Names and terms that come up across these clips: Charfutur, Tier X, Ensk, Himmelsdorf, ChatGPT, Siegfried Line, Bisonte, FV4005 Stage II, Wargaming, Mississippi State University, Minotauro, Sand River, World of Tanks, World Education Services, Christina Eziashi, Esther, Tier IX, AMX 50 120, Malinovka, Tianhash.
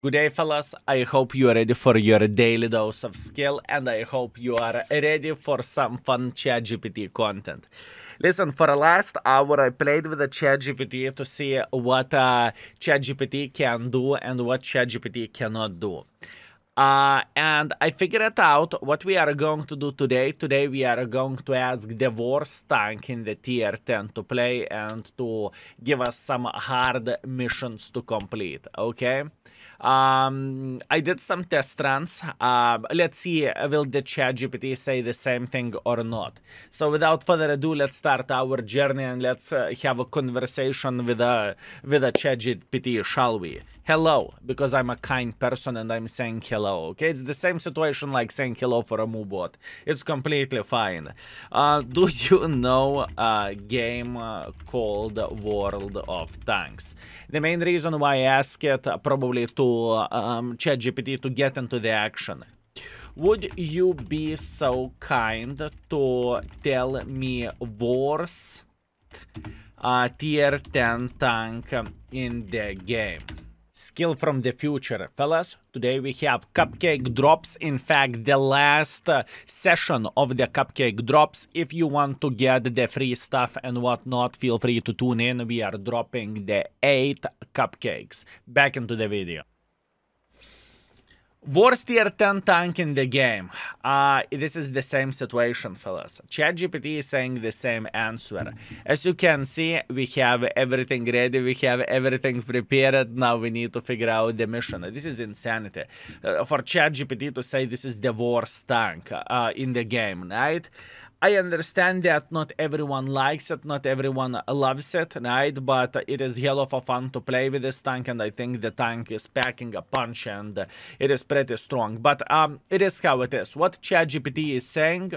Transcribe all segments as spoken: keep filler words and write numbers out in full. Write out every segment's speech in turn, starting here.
Good day, fellas. I hope you are ready for your daily dose of skill, and I hope you are ready for some fun ChatGPT content. Listen, for the last hour I played with the ChatGPT to see what uh, ChatGPT can do and what ChatGPT cannot do. Uh, and I figured out what we are going to do today. Today we are going to ask the worst tank in the tier ten to play and to give us some hard missions to complete, okay? Um, I did some test runs. Uh, let's see, will the ChatGPT say the same thing or not? So without further ado, let's start our journey and let's uh, have a conversation with a, with a ChatGPT, shall we? Hello, because I'm a kind person and I'm saying hello, okay? It's the same situation like saying hello for a MooBot. It's completely fine. Uh, do you know a game called World of Tanks? The main reason why I ask it probably to um, ChatGPT to get into the action. Would you be so kind to tell me worst uh, tier ten tank in the game? Skill from the future, fellas. Today we have cupcake drops. In fact, the last uh, session of the cupcake drops. If you want to get the free stuff and whatnot, feel free to tune in. We are dropping the eight cupcakes. Back into the video. Worst tier ten tank in the game. Uh, this is the same situation, fellas. ChatGPT is saying the same answer. As you can see, we have everything ready, we have everything prepared. Now we need to figure out the mission. This is insanity. Uh, for ChatGPT to say this is the worst tank uh, in the game, right? I understand that not everyone likes it, not everyone loves it, right? But it is hell of a fun to play with this tank, and I think the tank is packing a punch and it is pretty strong. But um, it is how it is. What ChatGPT is saying,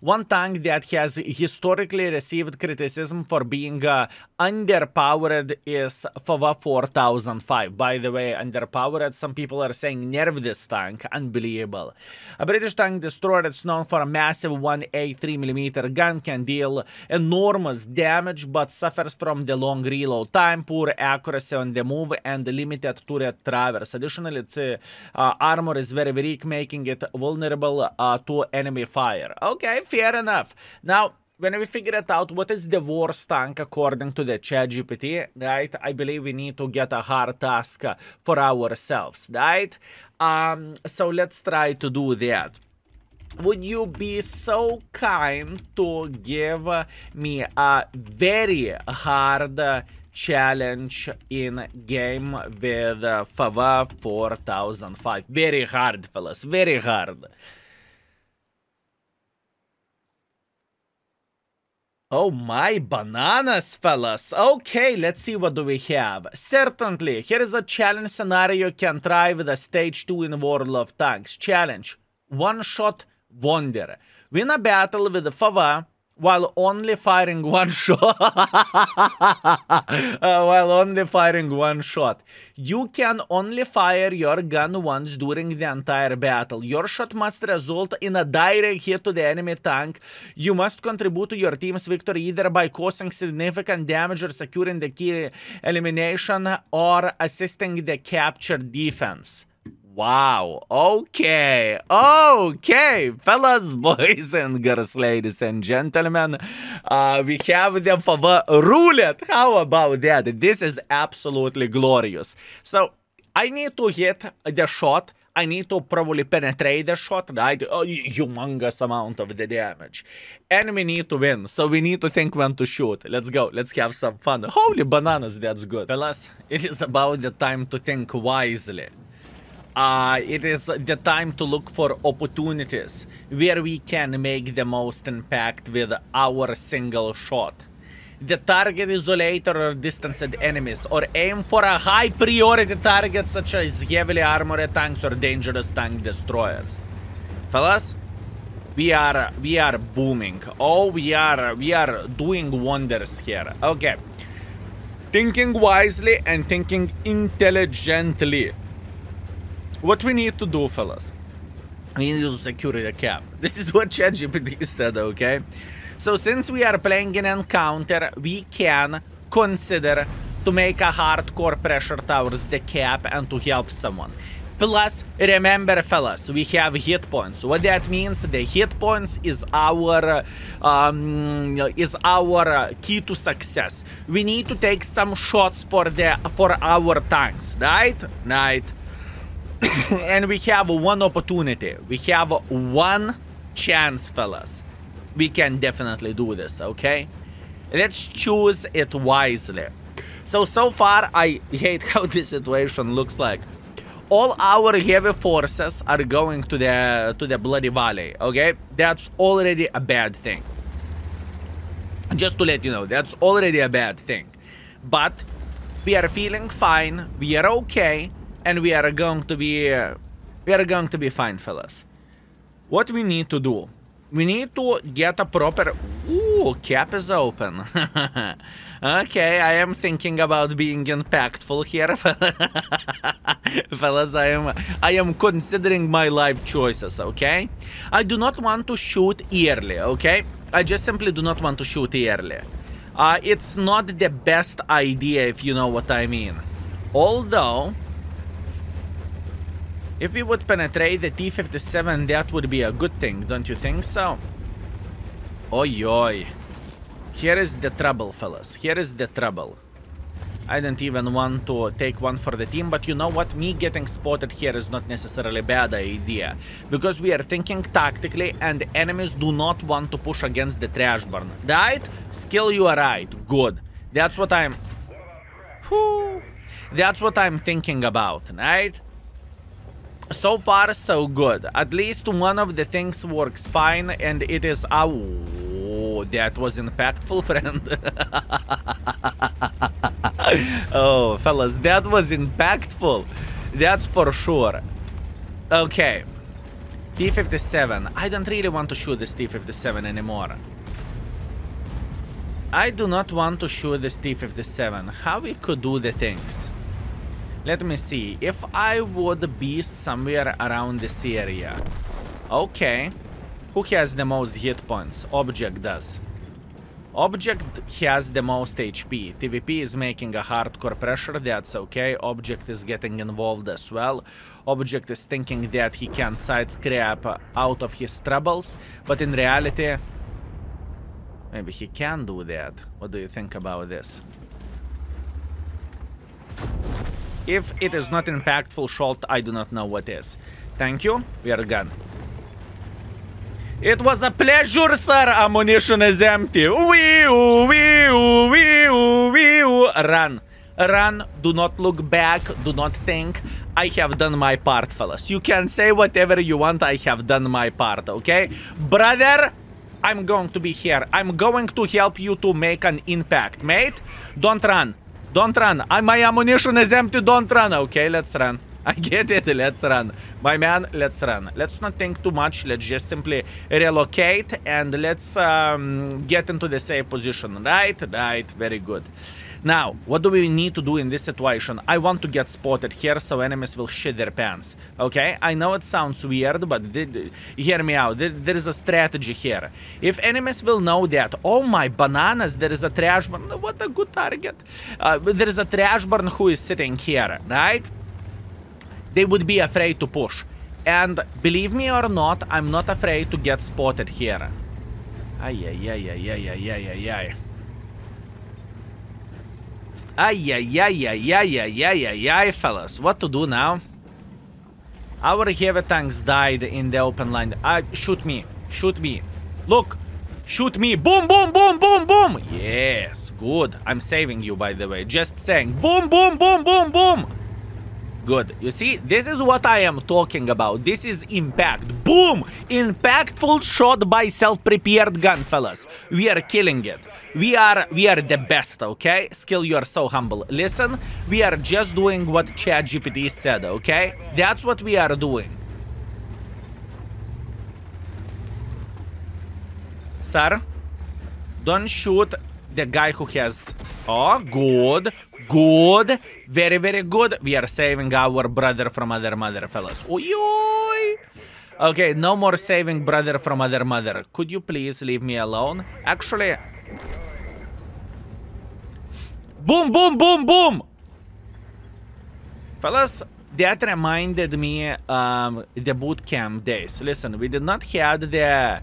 one tank that has historically received criticism for being uh, underpowered is F V four thousand five. By the way, underpowered, some people are saying nerf this tank, unbelievable. A British tank destroyer, it's known for a massive one eighty-three millimeter gun, can deal enormous damage, but suffers from the long reload time, poor accuracy on the move, and limited turret traverse. Additionally, its uh, uh, armor is very weak, making it vulnerable uh, to enemy fire. Okay, fair enough. Now, when we figure it out, what is the worst tank according to the ChatGPT, right? I believe we need to get a hard task for ourselves, right? Um, so let's try to do that. Would you be so kind to give me a very hard challenge in game with F V four thousand five? Very hard, fellas, very hard. Oh my bananas, fellas. Okay, let's see what do we have. Certainly, here is a challenge scenario you can try with a stage two in World of Tanks. Challenge. One-shot wonder. Win a battle with the Fava while only firing one shot. uh, while only firing one shot. You can only fire your gun once during the entire battle. Your shot must result in a direct hit to the enemy tank. You must contribute to your team's victory either by causing significant damage or securing the key elimination or assisting the captured defense. Wow, okay, okay, fellas, boys and girls, ladies and gentlemen, uh, we have the Fava roulette. How about that? This is absolutely glorious. So, I need to hit the shot. I need to probably penetrate the shot, right? Oh, humongous amount of the damage. And we need to win, so we need to think when to shoot. Let's go, let's have some fun. Holy bananas, that's good. Fellas, it is about the time to think wisely. Uh, it is the time to look for opportunities where we can make the most impact with our single shot. The target isolator or distanced enemies, or aim for a high priority target such as heavily armored tanks or dangerous tank destroyers. Fellas, we are we are booming. Oh, we are we are doing wonders here. Okay, thinking wisely and thinking intelligently. What we need to do, fellas, we need to secure the cap. This is what ChatGPT said, okay? So since we are playing an encounter, we can consider to make a hardcore pressure towards the cap and to help someone. Plus, remember fellas, we have hit points. What that means, the hit points is our um, is our key to success. We need to take some shots for the for our tanks, right? Right. And we have one opportunity. We have one chance, fellas. We can definitely do this, okay? Let's choose it wisely. So, so far, I hate how this situation looks like. All our heavy forces are going to the to the bloody valley, okay? That's already a bad thing. Just to let you know, that's already a bad thing. But we are feeling fine, we are okay, and we are going to be uh, we are going to be fine, fellas. What we need to do? We need to get a proper... Ooh, cap is open. Okay, I am thinking about being impactful here. Fellas, I am, I am considering my life choices, okay? I do not want to shoot early, okay? I just simply do not want to shoot early. Uh, it's not the best idea, if you know what I mean. Although... if we would penetrate the T fifty-seven, that would be a good thing, don't you think so? Oy, oy. Here is the trouble, fellas. Here is the trouble. I don't even want to take one for the team, but you know what? Me getting spotted here is not necessarily a bad idea. Because we are thinking tactically and enemies do not want to push against the trash burn. Right? Skill, you are right. Good. That's what I'm... Whew. That's what I'm thinking about, right? So far, so good. At least one of the things works fine, and it is... Oh, that was impactful, friend. Oh, fellas, that was impactful. That's for sure. Okay. T fifty-seven. I don't really want to shoot this T fifty-seven anymore. I do not want to shoot this T fifty-seven. How we could do the things? Let me see, if I would be somewhere around this area. Okay. Who has the most hit points? Object does. Object has the most H P. T V P is making a hardcore pressure, that's okay. Object is getting involved as well. Object is thinking that he can sidescrape out of his troubles, but in reality... maybe he can do that. What do you think about this? If it is not impactful shot, I do not know what is. Thank you. We are gone. It was a pleasure, sir. Ammunition is empty. Wee-oo, wee-oo, wee-oo, wee-oo. Run. Run. Do not look back. Do not think. I have done my part, fellas. You can say whatever you want. I have done my part, okay? Brother, I'm going to be here. I'm going to help you to make an impact, mate. Don't run. Don't run. I, my ammunition is empty. Don't run. Okay, let's run. I get it. Let's run. My man, let's run. Let's not think too much. Let's just simply relocate and let's um, get into the safe position. Right? Right. Very good. Now, what do we need to do in this situation? I want to get spotted here so enemies will shit their pants. Okay? I know it sounds weird, but did, hear me out. There, there is a strategy here. If enemies will know that, oh my bananas, there is a trash burn. What a good target. Uh, there is a trash burn who is sitting here, right? They would be afraid to push. And believe me or not, I'm not afraid to get spotted here. Ay, ay, ay, ay, ay, ay, ay, ay, ay. Ay, ay, ay, ay, ay, ay, ay, ay, ay, fellas. What to do now? Our heavy tanks died in the open line. Uh, shoot me. Shoot me. Look. Shoot me. Boom, boom, boom, boom, boom. Yes. Good. I'm saving you, by the way. Just saying. Boom, boom, boom, boom, boom. Good. You see, this is what I am talking about. This is impact. Boom! Impactful shot by self-prepared gun, fellas. We are killing it. We are we are the best, okay? Skill, you are so humble. Listen, we are just doing what ChatGPT said, okay? That's what we are doing. Sir, don't shoot the guy who has... Oh, good. Good. Very, very good. We are saving our brother from other mother, fellas. Oy-oy. Okay, no more saving brother from other mother. Could you please leave me alone? Actually... Boom, boom, boom, boom! Fellas, that reminded me um, the boot camp days. Listen, we did not have the...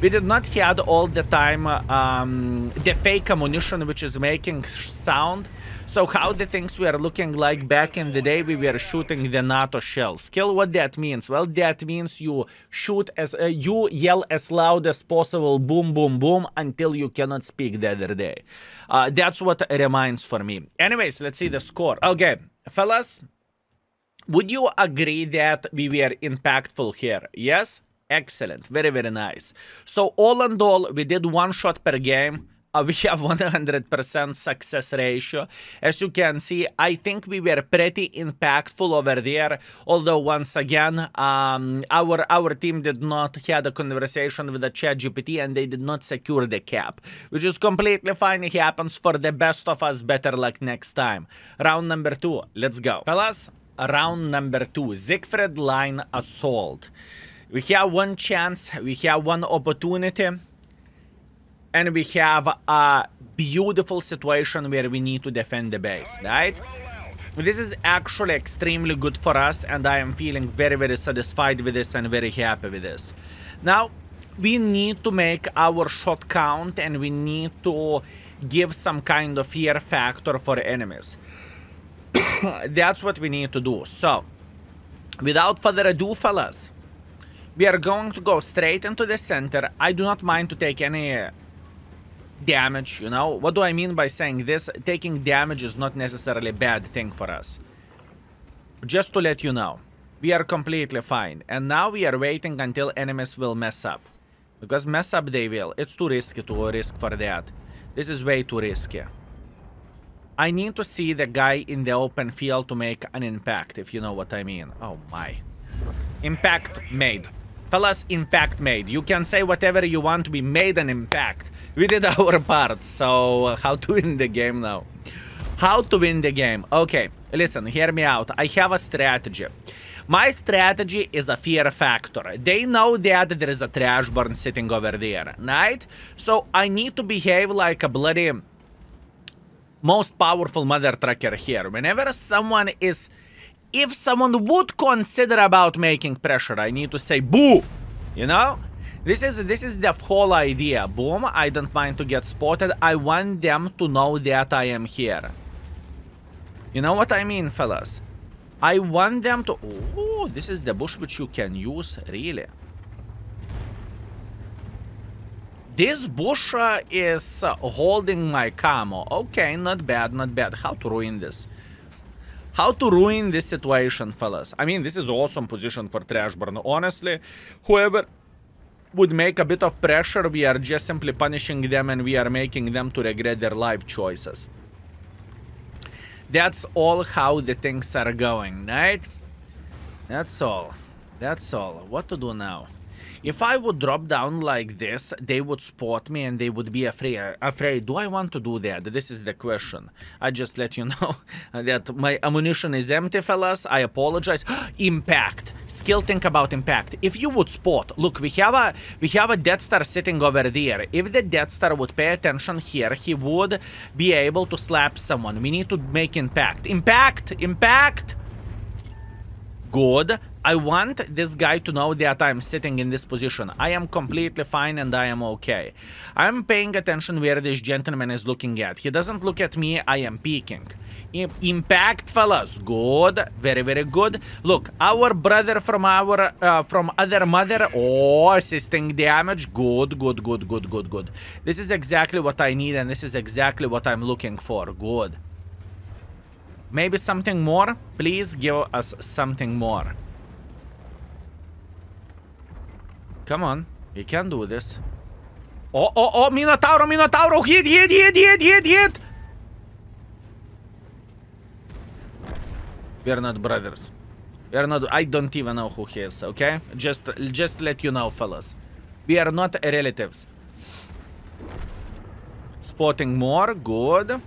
we did not have all the time um, the fake ammunition which is making sound. So how the things were looking like back in the day, we were shooting the NATO shell. Skill, what that means? Well, that means you shoot as uh, you yell as loud as possible, boom, boom, boom, until you cannot speak the other day. Uh, that's what it reminds for me. Anyways, let's see the score. Okay, fellas, would you agree that we were impactful here? Yes? Excellent. Very, very nice. So all and all, we did one shot per game. Uh, we have one hundred percent success ratio. As you can see, I think we were pretty impactful over there. Although, once again, um, our our team did not had a conversation with the ChatGPT and they did not secure the cap, which is completely fine. It happens for the best of us. Better luck next time. Round number two. Let's go. Fellas, round number two. Siegfried Line Assault. We have one chance. We have one opportunity. And we have a beautiful situation where we need to defend the base, right? This is actually extremely good for us, and I am feeling very, very satisfied with this and very happy with this. Now, we need to make our shot count, and we need to give some kind of fear factor for enemies. That's what we need to do. So, without further ado, fellas, we are going to go straight into the center. I do not mind to take any... damage, you know? What do I mean by saying this? Taking damage is not necessarily a bad thing for us. Just to let you know, we are completely fine. And now we are waiting until enemies will mess up. Because mess up they will. It's too risky to risk for that. This is way too risky. I need to see the guy in the open field to make an impact, if you know what I mean. Oh my. Impact made. Fellas, impact made. You can say whatever you want. We made an impact. We did our part. So, how to win the game now? How to win the game? Okay, listen, hear me out. I have a strategy. My strategy is a fear factor. They know that there is a trash burn sitting over there, right? So, I need to behave like a bloody most powerful mother trucker here. Whenever someone is... if someone would consider about making pressure, I need to say boo, you know? This is this is the whole idea. Boom, I don't mind to get spotted. I want them to know that I am here. You know what I mean, fellas? I want them to... oh, this is the bush which you can use, really. This bush uh, is uh, holding my camo. Okay, not bad, not bad. How to ruin this? How to ruin this situation, fellas? I mean, this is awesome position for trash burn. Honestly, whoever would make a bit of pressure, we are just simply punishing them and we are making them to regret their life choices. That's all how the things are going, right? That's all. That's all. What to do now? If I would drop down like this, they would spot me and they would be afraid. Afraid. Do I want to do that? This is the question. I just let you know that my ammunition is empty, fellas. I apologize. Impact. Skill, think about impact. If you would spot, look, we have a we have a Death Star sitting over there. If the Death Star would pay attention here, he would be able to slap someone. We need to make impact. Impact! Impact! Good. I want this guy to know that I'm sitting in this position. I am completely fine and I am okay. I'm paying attention where this gentleman is looking at. He doesn't look at me. I am peeking. Impact, fellas. Good. Very, very good. Look, our brother from our uh, from other mother. Oh, assisting damage. Good, good, good, good, good, good. This is exactly what I need and this is exactly what I'm looking for. Good. Maybe something more? Please give us something more. Come on. You can do this. Oh, oh, oh, Minotauro, Minotauro! Hit, hit, hit, hit, hit, hit! We're not brothers. We're not... I don't even know who he is, okay? Just, just let you know, fellas. We are not relatives. Spotting more. Good.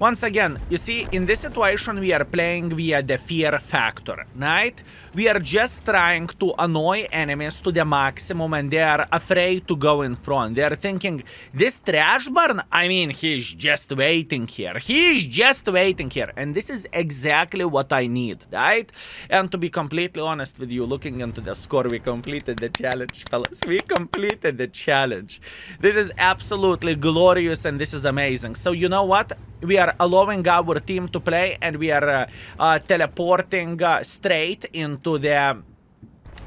Once again, you see, in this situation we are playing via the fear factor, right? We are just trying to annoy enemies to the maximum, and they are afraid to go in front. They are thinking, this trash burn, I mean, he's just waiting here. He's just waiting here. And this is exactly what I need, right? And to be completely honest with you, looking into the score, we completed the challenge, fellas. We completed the challenge. This is absolutely glorious, and this is amazing. So you know what? We are allowing our team to play, and we are uh, uh, teleporting uh, straight into the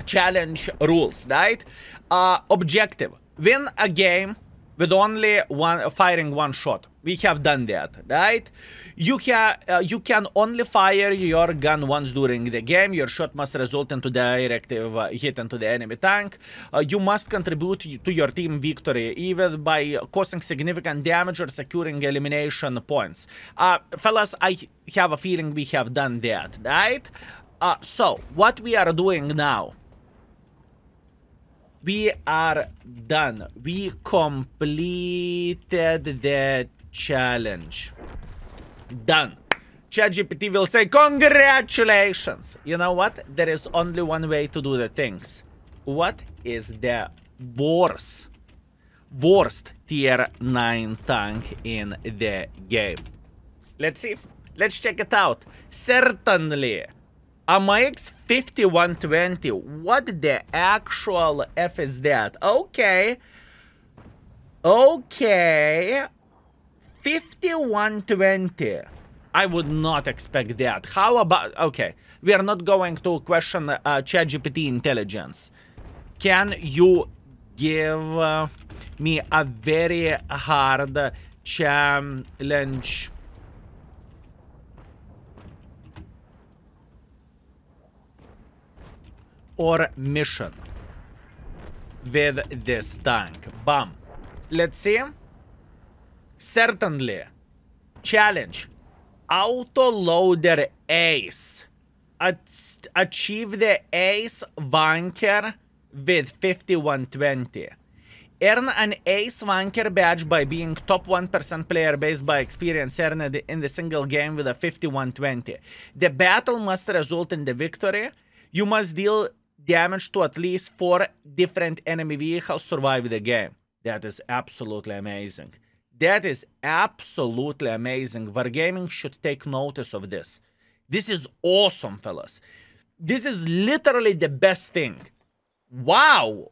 challenge rules, right? Uh, objective, win a game with only one uh, firing one shot. We have done that, right? You, ha uh, you can only fire your gun once during the game. Your shot must result into direct uh, hit into the enemy tank. Uh, you must contribute to your team victory, either by causing significant damage or securing elimination points. Uh, fellas, I have a feeling we have done that, right? Uh, so, what we are doing now? We are done. We completed the challenge. Done. ChatGPT will say, congratulations. You know what? There is only one way to do the things. What is the worst, worst tier nine tank in the game? Let's see. Let's check it out. Certainly. A M X fifty one twenty. What the actual F is that? Okay. Okay. fifty one twenty. I would not expect that. How about... Okay. We are not going to question uh, ChatGPT intelligence. Can you give uh, me a very hard challenge? Or mission with this tank. Bam. Let's see. Certainly. Challenge. Autoloader ace. Achieve the ace wanker with fifty one twenty. Earn an ace wanker badge by being top one percent player based by experience earned in the single game with a fifty one twenty. The battle must result in the victory. You must deal damage to at least four different enemy vehicles to survive the game. That is absolutely amazing. That is absolutely amazing. Wargaming should take notice of this. This is awesome, fellas. This is literally the best thing. Wow.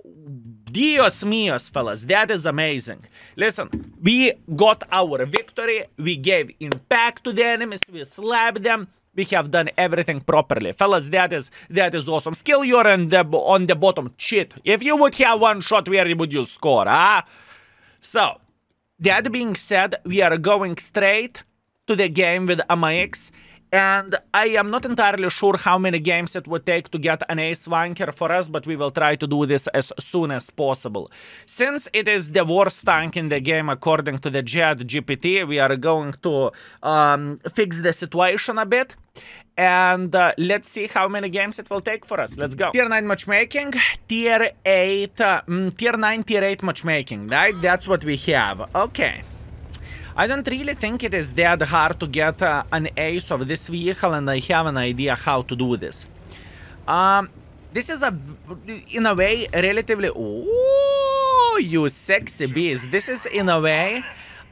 Dios míos, fellas. That is amazing. Listen, we got our victory. We gave impact to the enemies. We slapped them. We have done everything properly. Fellas, that is that is awesome. Skill, you're on the, on the bottom. Shit. If you would have one shot, where would you score, huh? So, that being said, we are going straight to the game with A M X. And I am not entirely sure how many games it would take to get an ace wanker for us, but we will try to do this as soon as possible. Since it is the worst tank in the game, according to the ChatGPT, we are going to um, fix the situation a bit. And uh, let's see how many games it will take for us. Let's go. Tier nine matchmaking, Tier eight, uh, mm, Tier nine, Tier eight matchmaking, right? That's what we have. Okay. I don't really think it is that hard to get uh, an ace of this vehicle, and I have an idea how to do this. Um, this is, a, in a way, relatively... Ooh, you sexy beast. This is, in a way,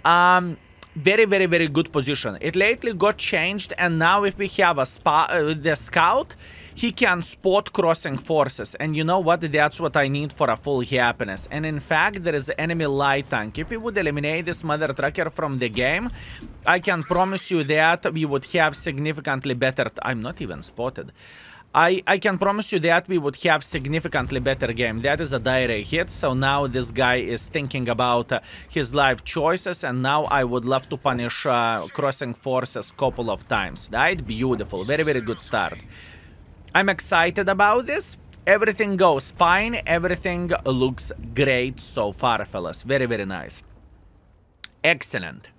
um, very, very, very good position. It lately got changed, and now if we have a spa, uh, the scout, he can spot crossing forces. And you know what? That's what I need for a full happiness. And in fact, there is enemy light tank. If we would eliminate this mother trucker from the game, I can promise you that we would have significantly better... I'm not even spotted. I, I can promise you that we would have significantly better game. That is a direct hit. So now this guy is thinking about uh, his life choices. And now I would love to punish uh, crossing forces a couple of times. Right? Beautiful. Very, very good start. I'm excited about this. Everything goes fine. Everything looks great so far, fellas. Very, very nice. Excellent.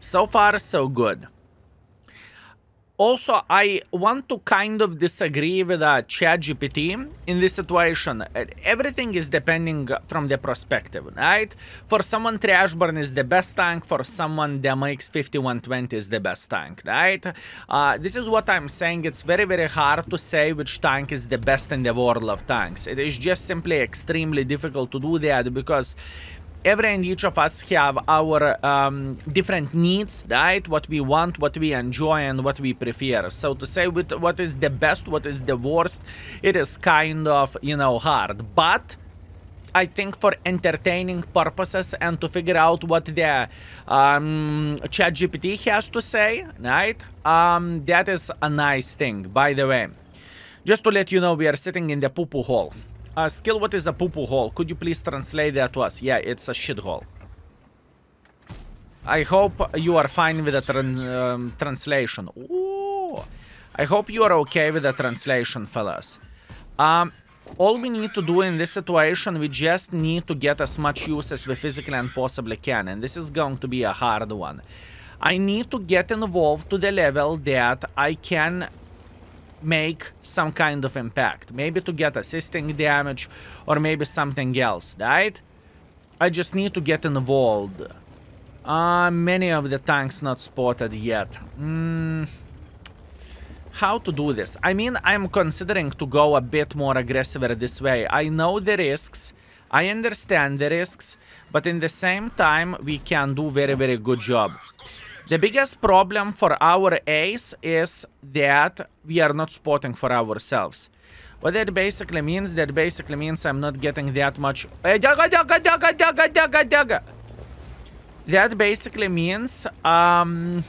So far, so good. Also, I want to kind of disagree with uh, ChatGPT in this situation. Everything is depending from the perspective, right? For someone, Trashburn is the best tank. For someone, the A M X fifty one twenty is the best tank, right? Uh, this is what I'm saying. It's very, very hard to say which tank is the best in the World of Tanks. It is just simply extremely difficult to do that because every and each of us have our um, different needs, right? What we want, what we enjoy, and what we prefer. So to say with what is the best, what is the worst, it is kind of, you know, hard. But I think for entertaining purposes and to figure out what the um, ChatGPT has to say, right? Um, that is a nice thing, by the way. Just to let you know, we are sitting in the poo-poo hole. Uh, skill, what is a poo-poo hole? Could you please translate that to us? Yeah, it's a shithole. I hope you are fine with the tran um, translation. Ooh. I hope you are okay with the translation, fellas. Um, all we need to do in this situation, we just need to get as much use as we physically and possibly can. And this is going to be a hard one. I need to get involved to the level that I can make some kind of impact, maybe to get assisting damage or maybe something else, right? I just need to get involved. Uh, many of the tanks not spotted yet. Mm, how to do this? I mean, I'm considering to go a bit more aggressive this way. I know the risks, I understand the risks, but in the same time we can do very, very good job. The biggest problem for our ace is that we are not spotting for ourselves. What that basically means, that basically means I'm not getting that much. That basically means um,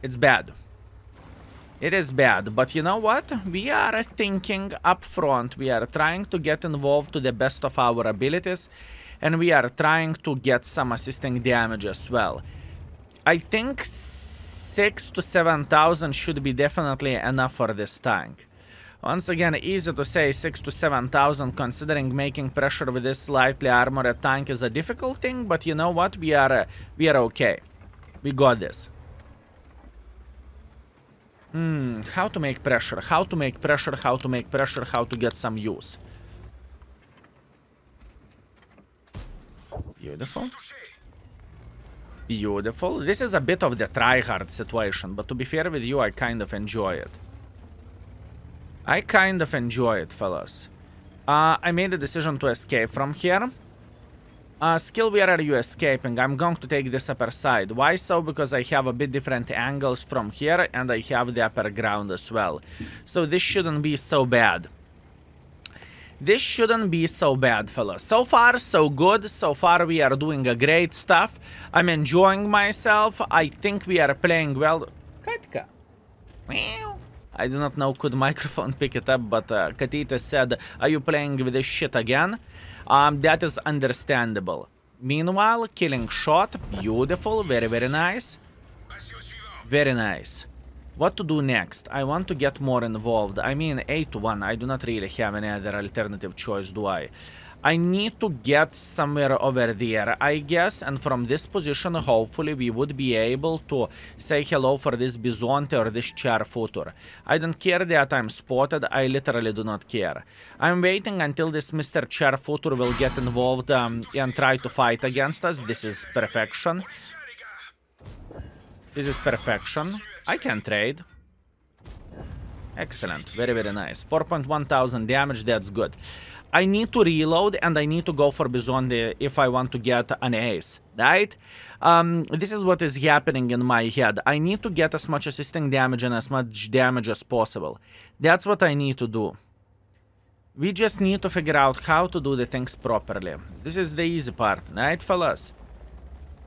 it's bad. It is bad, but you know what? We are thinking up front. We are trying to get involved to the best of our abilities, and we are trying to get some assisting damage as well. I think six to seven thousand should be definitely enough for this tank. Once again, easy to say six to seven thousand, considering making pressure with this lightly armored tank is a difficult thing. But you know what? We are uh, we are okay. We got this. Hmm. How to make pressure? How to make pressure? How to make pressure? How to get some use? Beautiful. Beautiful. This is a bit of the tryhard situation, but to be fair with you, I kind of enjoy it. I kind of enjoy it, fellas. Uh, I made a decision to escape from here. Uh, skill, where are you escaping? I'm going to take this upper side. Why so? Because I have a bit different angles from here, and I have the upper ground as well. So this shouldn't be so bad. This shouldn't be so bad, fellas. So far, so good. So far, we are doing a great stuff. I'm enjoying myself. I think we are playing well. Katka. Meow. I do not know could microphone pick it up, but uh, Katita said, are you playing with this shit again? Um, that is understandable. Meanwhile, killing shot. Beautiful. Very, very nice. Very nice. What to do next? I want to get more involved. I mean, eight to one. I do not really have any other alternative choice, do I? I need to get somewhere over there, I guess. And from this position, hopefully, we would be able to say hello for this Bisonte or this Charfutur. I don't care that I'm spotted. I literally do not care. I'm waiting until this Mister Charfutur will get involved um, and try to fight against us. This is perfection. This is perfection. I can trade. Excellent. Very, very nice. four point one thousand damage. That's good. I need to reload and I need to go for Bisonde if I want to get an ace, right? Um, this is what is happening in my head. I need to get as much assisting damage and as much damage as possible. That's what I need to do. We just need to figure out how to do the things properly. This is the easy part, right, fellas?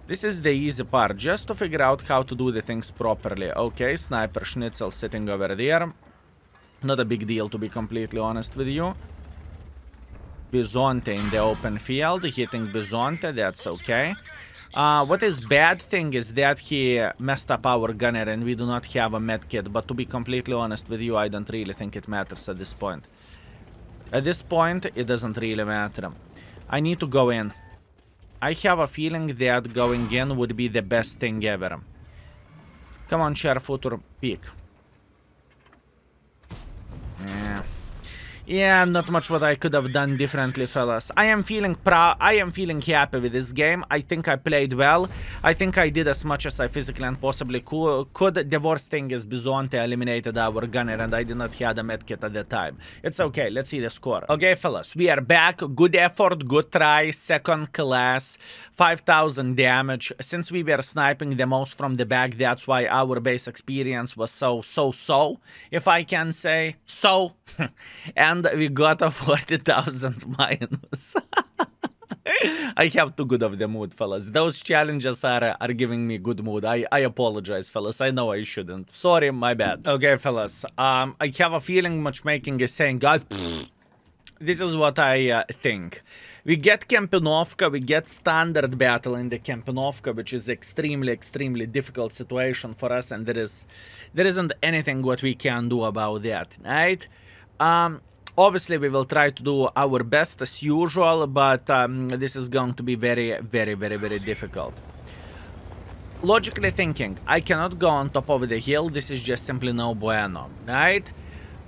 This is the easy part, just to figure out how to do the things properly. Okay, Sniper Schnitzel sitting over there. Not a big deal, to be completely honest with you. Bisonte in the open field, hitting Bisonte, that's okay. Uh, what is bad thing is that he messed up our gunner and we do not have a medkit. But to be completely honest with you, I don't really think it matters at this point. At this point, it doesn't really matter. I need to go in. I have a feeling that going in would be the best thing ever. Come on, Charfutur, peek. Yeah, not much what I could have done differently, fellas. I am feeling proud. I am feeling happy with this game. I think I played well. I think I did as much as I physically and possibly could. The worst thing is Bisonte eliminated our gunner and I did not have a medkit at the time. It's okay. Let's see the score. Okay, fellas, we are back. Good effort, good try. Second class, five thousand damage. Since we were sniping the most from the back, that's why our base experience was so, so, so, if I can say so. And we got a forty thousand minus. I have too good of the mood, fellas. Those challenges are, are giving me good mood. I, I apologize, fellas. I know I shouldn't. Sorry, my bad. Okay, fellas. Um, I have a feeling matchmaking is saying, God, pfft. This is what I uh, think. We get Kempinovka, we get standard battle in the Kempinovka, which is extremely, extremely difficult situation for us. And there, is, there isn't anything what we can do about that, right? Um... Obviously, we will try to do our best as usual, but um, this is going to be very, very, very, very difficult. Logically thinking, I cannot go on top of the hill. This is just simply no bueno, right?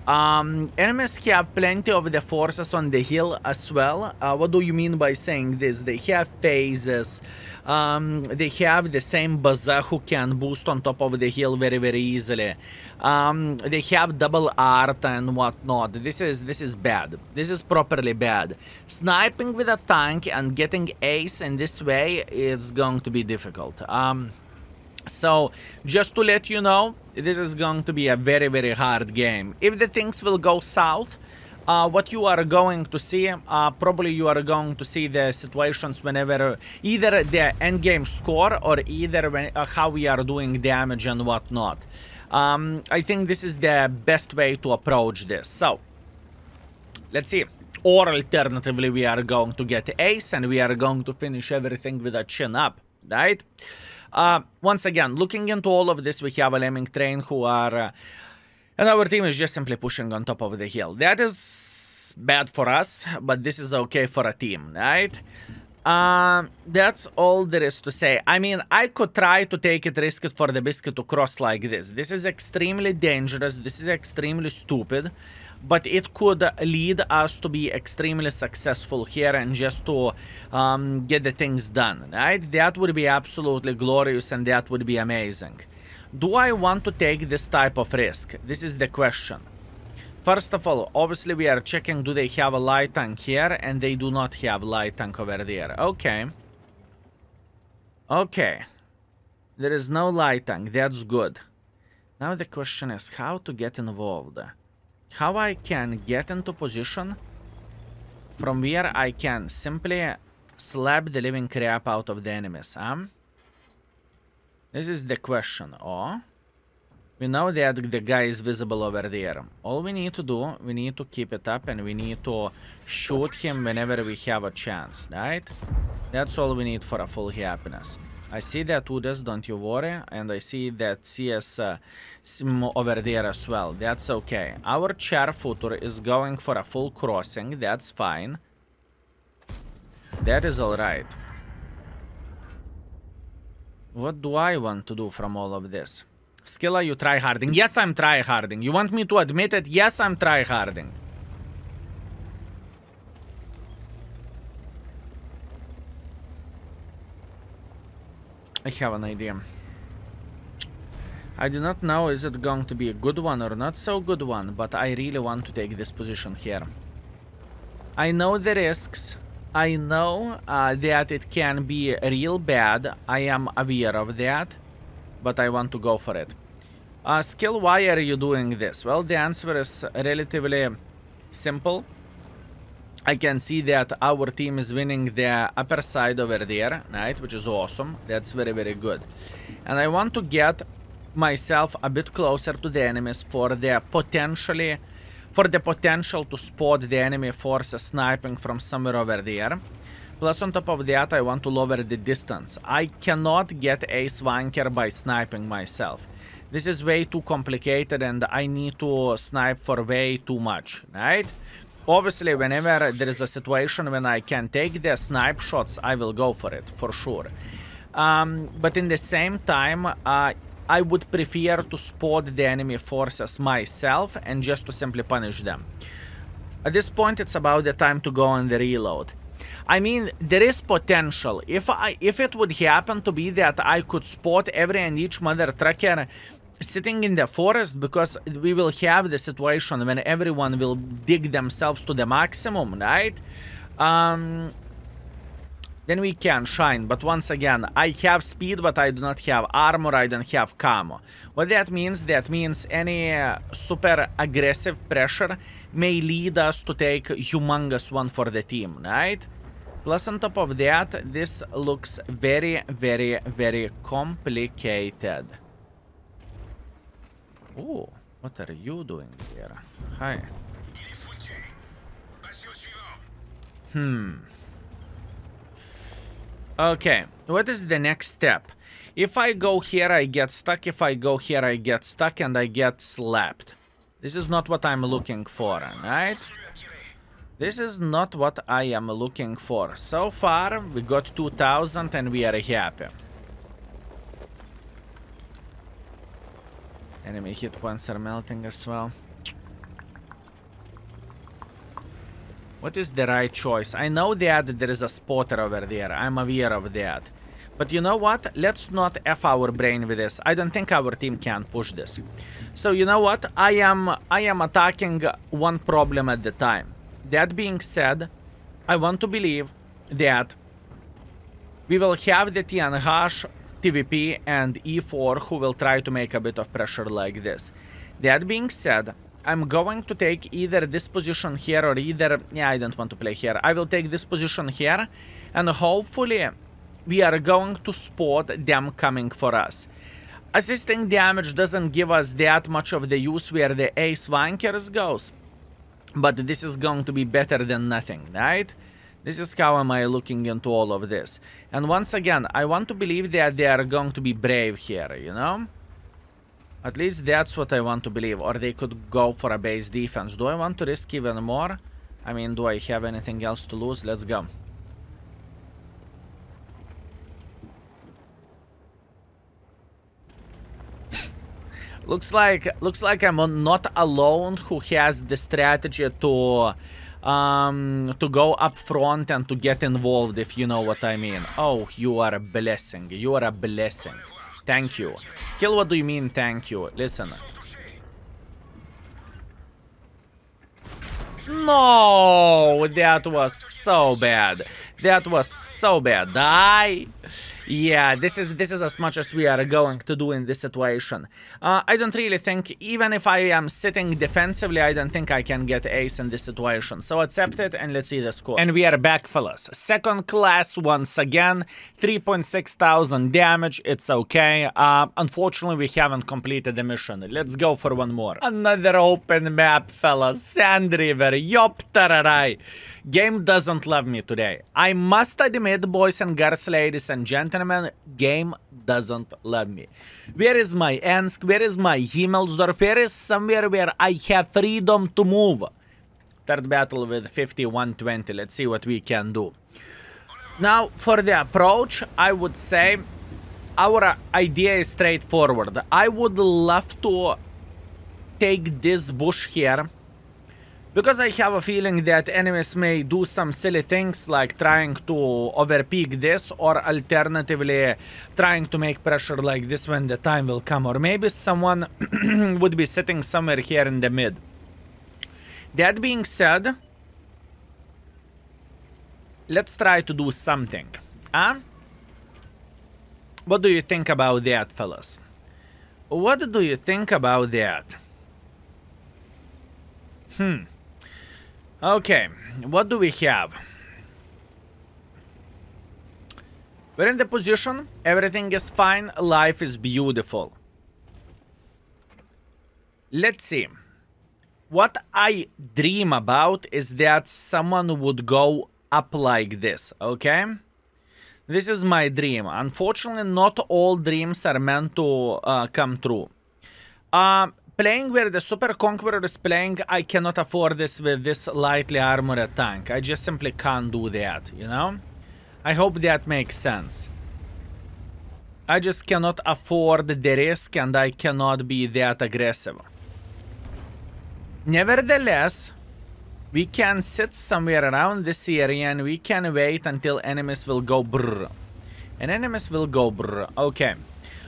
Um, enemies have plenty of the forces on the hill as well. Uh, what do you mean by saying this? They have phases. Um, they have the same Baza who can boost on top of the hill very, very easily. Um, they have double art and whatnot. This is this is bad. This is properly bad. Sniping with a tank and getting ace in this way is going to be difficult. Um, so just to let you know, this is going to be a very, very hard game. If the things will go south, Uh, what you are going to see, uh, probably you are going to see the situations whenever either the end game score or either when, uh, how we are doing damage and whatnot. Um, I think this is the best way to approach this. So, let's see. Or alternatively, we are going to get ace and we are going to finish everything with a chin up, right? Uh, once again, looking into all of this, we have a Lemming Train who are... Uh, And our team is just simply pushing on top of the hill. That is bad for us, but this is okay for a team, right? Um, that's all there is to say. I mean, I could try to take it, risk it for the biscuit to cross like this. This is extremely dangerous. This is extremely stupid. But it could lead us to be extremely successful here and just to um, get the things done, right? That would be absolutely glorious and that would be amazing. Do I want to take this type of risk? This is the question. First of all, obviously we are checking, do they have a light tank here? And they do not have light tank over there. Okay. Okay. There is no light tank. That's good. Now the question is how to get involved. How I can get into position from where I can simply slap the living crap out of the enemies, huh? This is the question. Oh, we know that the guy is visible over there. All we need to do, we need to keep it up and we need to shoot him whenever we have a chance, right? That's all we need for a full happiness. I see that Udas, don't you worry. And I see that C S uh, over there as well. That's okay. Our chair footer is going for a full crossing. That's fine. That is all right. What do I want to do from all of this? Skilla, you tryharding. Yes, I'm tryharding. You want me to admit it? Yes, I'm tryharding. I have an idea. I do not know is it going to be a good one or not so good one, but I really want to take this position here. I know the risks. I know uh, that it can be real bad. I am aware of that, but I want to go for it. Uh, skill, why are you doing this? Well, the answer is relatively simple. I can see that our team is winning the upper side over there, right? Which is awesome. That's very, very good. And I want to get myself a bit closer to the enemies for their potentially... for the potential to spot the enemy forces sniping from somewhere over there. Plus on top of that, I want to lower the distance. I cannot get ace wanker by sniping myself. This is way too complicated and I need to snipe for way too much, right? Obviously, whenever there is a situation when I can take the snipe shots, I will go for it, for sure. Um, but in the same time, uh, I would prefer to spot the enemy forces myself and just to simply punish them. At this point, it's about the time to go on the reload. I mean, there is potential. If I, if it would happen to be that I could spot every and each mother trucker sitting in the forest, because we will have the situation when everyone will dig themselves to the maximum, right? Um, then we can shine. But once again, I have speed, but I do not have armor, I don't have camo. What that means, that means any uh, super aggressive pressure may lead us to take humongous one for the team, right? Plus on top of that, this looks very, very, very complicated. Oh, what are you doing here? Hi. Hmm. Okay, what is the next step? If I go here, I get stuck. If I go here, I get stuck and I get slapped. This is not what I'm looking for, right? This is not what I am looking for. So far, we got two thousand and we are happy. Enemy hit points are melting as well. What is the right choice? I know that there is a spotter over there. I'm aware of that. But you know what? Let's not F our brain with this. I don't think our team can push this. So you know what? I am, I am attacking one problem at the time. That being said, I want to believe that we will have the Tianhash, T V P and E four who will try to make a bit of pressure like this. That being said, I'm going to take either this position here or either... Yeah, I don't want to play here. I will take this position here and hopefully we are going to spot them coming for us. Assisting damage doesn't give us that much of the use where the ace wankers goes, but this is going to be better than nothing, right? This is how am I looking into all of this. And once again, I want to believe that they are going to be brave here, you know? At least that's what I want to believe. Or they could go for a base defense. Do I want to risk even more? I mean, do I have anything else to lose? Let's go. Looks like, looks like I'm not alone who has the strategy to... Um, to go up front and to get involved, if you know what I mean. Oh, you are a blessing. You are a blessing. Thank you. Skill, what do you mean, thank you? Listen. No, that was so bad. That was so bad. I... Yeah, this is this is as much as we are going to do in this situation. Uh, I don't really think, even if I am sitting defensively, I don't think I can get ace in this situation. So accept it and let's see the score. And we are back, fellas. Second class once again. three point six thousand damage. It's okay. Uh, unfortunately, we haven't completed the mission. Let's go for one more. Another open map, fellas. Sand River. Yop tararai. Game doesn't love me today. I must admit, boys and girls, ladies and gentlemen, game doesn't love me. Where is my Ensk? Where is my Himmelsdorf? Where is somewhere where I have freedom to move? Third battle with fifty one twenty. Let's see what we can do. Now, for the approach, I would say our idea is straightforward. I would love to take this bush here, because I have a feeling that enemies may do some silly things like trying to overpeak this or alternatively trying to make pressure like this when the time will come. Or maybe someone would be sitting somewhere here in the mid. That being said, let's try to do something. Huh? What do you think about that, fellas? What do you think about that? Hmm. Okay, what do we have? We're in the position, everything is fine, life is beautiful. Let's see. What I dream about is that someone would go up like this, okay? This is my dream. Unfortunately, not all dreams are meant to uh, come true. Uh, Playing where the Super Conqueror is playing, I cannot afford this with this lightly armored tank. I just simply can't do that, you know? I hope that makes sense. I just cannot afford the risk and I cannot be that aggressive. Nevertheless, We can sit somewhere around this area and we can wait until enemies will go brrr. And enemies will go brrr. Okay.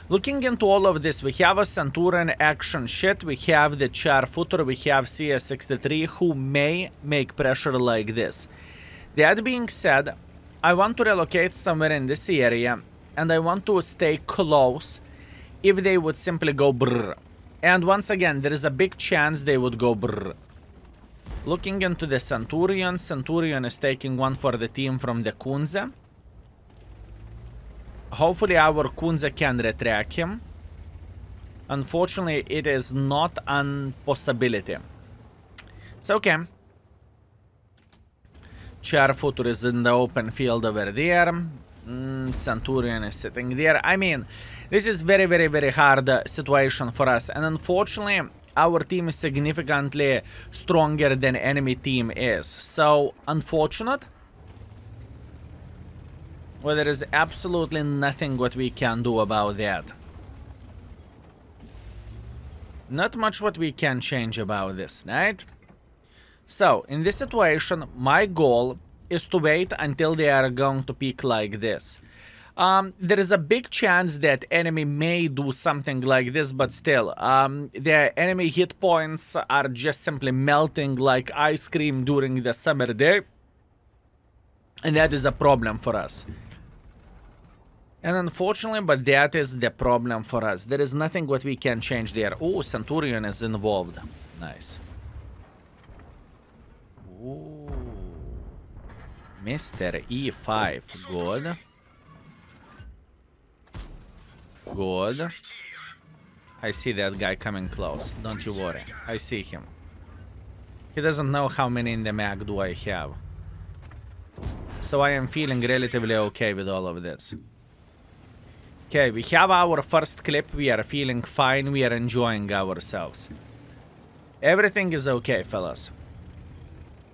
Looking into all of this, we have a Santuran action shit, we have the Char footer, we have C S sixty-three who may make pressure like this. That being said, I want to relocate somewhere in this area and I want to stay close if they would simply go brrr. And once again, there is a big chance they would go brrr. Looking into the Centurion, Centurion is taking one for the team from the Kunze. Hopefully our Kunze can retract him. Unfortunately, it is not a possibility. It's okay. Charfooter is in the open field over there. Mm, Centurion is sitting there. I mean, this is very, very, very hard uh, situation for us. And unfortunately, our team is significantly stronger than enemy team is. So, unfortunate. Well, there is absolutely nothing what we can do about that. Not much what we can change about this, right? So, in this situation, my goal is to wait until they are going to peak like this. Um, there is a big chance that enemy may do something like this, but still, um, their enemy hit points are just simply melting like ice cream during the summer day. And that is a problem for us. And unfortunately, but that is the problem for us. There is nothing what we can change there. Oh, Centurion is involved. Nice. Ooh. Mister E five. Good. Good. I see that guy coming close. Don't you worry. I see him. He doesn't know how many in the mag do I have. So I am feeling relatively okay with all of this. Okay, we have our first clip. We are feeling fine. We are enjoying ourselves. Everything is okay, fellas.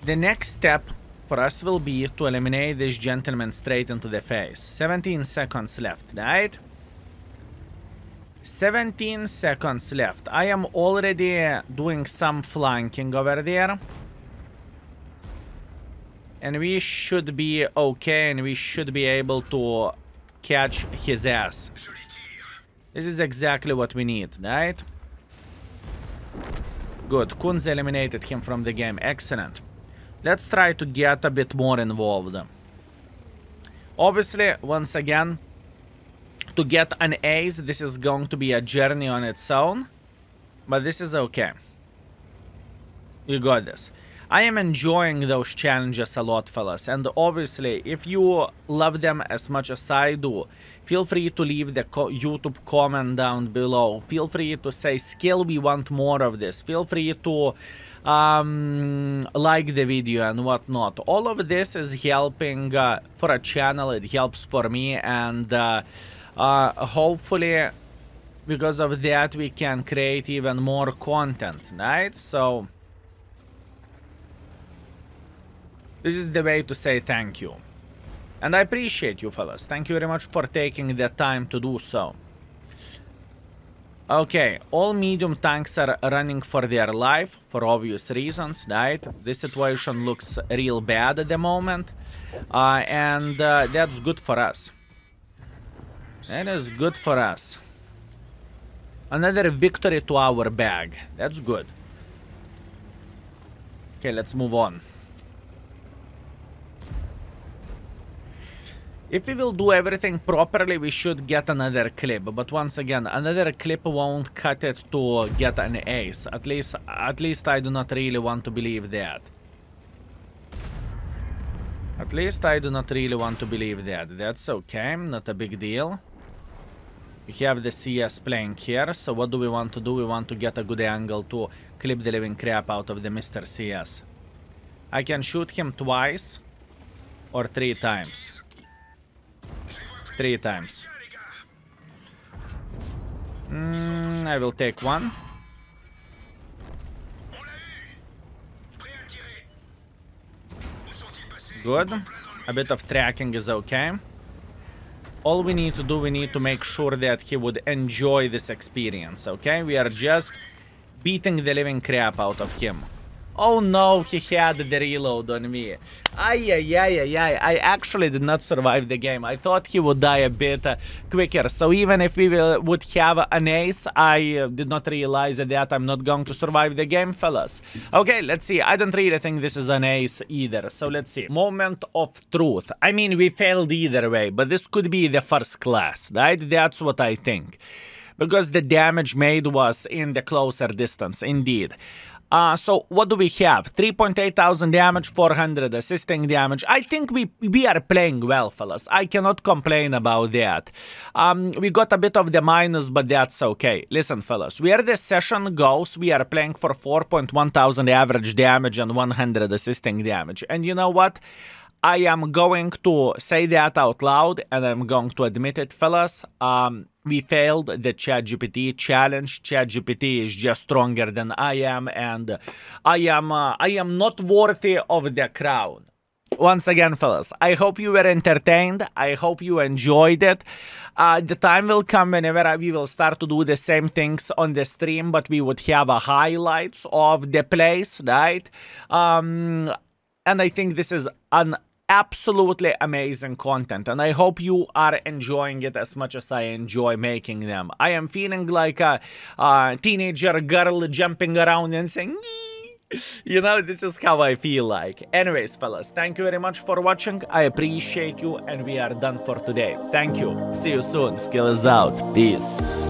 The next step for us will be to eliminate this gentleman straight into the face. seventeen seconds left, right? seventeen seconds left. I am already uh, doing some flanking over there. And we should be okay and we should be able to catch his ass. This is exactly what we need, right? Good. Kunz eliminated him from the game. Excellent. Let's try to get a bit more involved. Obviously, once again, to get an ace, this is going to be a journey on its own, but this is okay. You got this. I am enjoying those challenges a lot, fellas, and obviously, if you love them as much as I do, feel free to leave the co YouTube comment down below. Feel free to say, skill, we want more of this. Feel free to um, like the video and whatnot. All of this is helping uh, for a channel, it helps for me, and uh, uh, hopefully, because of that, we can create even more content, right? So... this is the way to say thank you. And I appreciate you, fellas. Thank you very much for taking the time to do so. Okay, all medium tanks are running for their life, for obvious reasons, right? This situation looks real bad at the moment. Uh, and uh, that's good for us. That is good for us. Another victory to our bag. That's good. Okay, let's move on. If we will do everything properly, we should get another clip. But once again, another clip won't cut it to get an ace. At least, at least I do not really want to believe that. At least I do not really want to believe that. That's okay, not a big deal. We have the C S playing here, so what do we want to do? We want to get a good angle to clip the living crap out of the Mister C S. I can shoot him twice or three times. Three times. Mm, I will take one. Good. A bit of tracking is okay. All we need to do, we need to make sure that he would enjoy this experience, okay? We are just beating the living crap out of him. Oh no, he had the reload on me. Ay, ay, ay, ay, ay. I actually did not survive the game. I thought he would die a bit uh, quicker. So even if we will, would have an ace, I uh, did not realize that I'm not going to survive the game, fellas. Okay, let's see. I don't really think this is an ace either. So let's see. Moment of truth. I mean, we failed either way, but this could be the first class, right? That's what I think. Because the damage made was in the closer distance, indeed. Uh, so what do we have? three point eight thousand damage, four hundred assisting damage. I think we we are playing well, fellas. I cannot complain about that. Um, we got a bit of the minus, but that's okay. Listen, fellas, where the session goes, we are playing for four point one thousand average damage and one hundred assisting damage. And you know what? I am going to say that out loud, and I'm going to admit it, fellas. Um, we failed the ChatGPT challenge. ChatGPT is just stronger than I am, and I am uh, I am not worthy of the crown. Once again, fellas, I hope you were entertained. I hope you enjoyed it. Uh, the time will come whenever we will start to do the same things on the stream, but we would have a highlights of the place, right? Um, and I think this is an absolutely amazing content, and I hope you are enjoying it as much as I enjoy making them. I am feeling like a, a teenager girl jumping around and saying, you know, this is how I feel like. Anyways, fellas, thank you very much for watching. I appreciate you, and we are done for today. Thank you. See you soon. Skill is out. Peace.